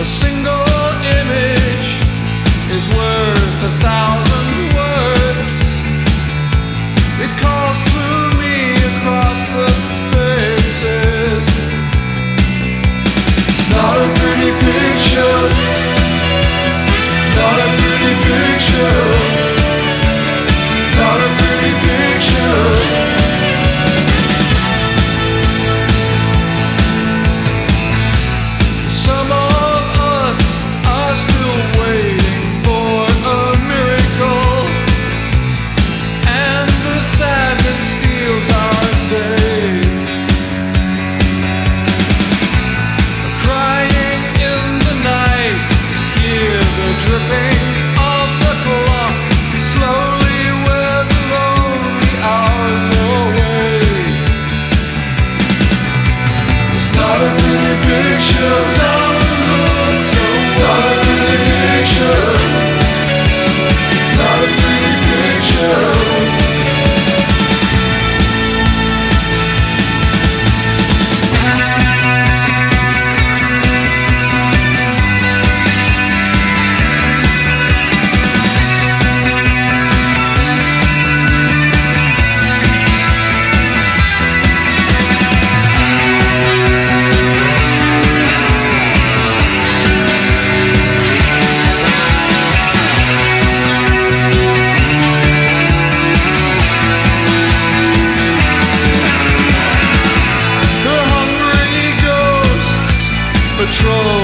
A single image is worth 1,000 words. It calls through me across the spaces. It's not a pretty picture, not a pretty picture, not a pretty picture. Control.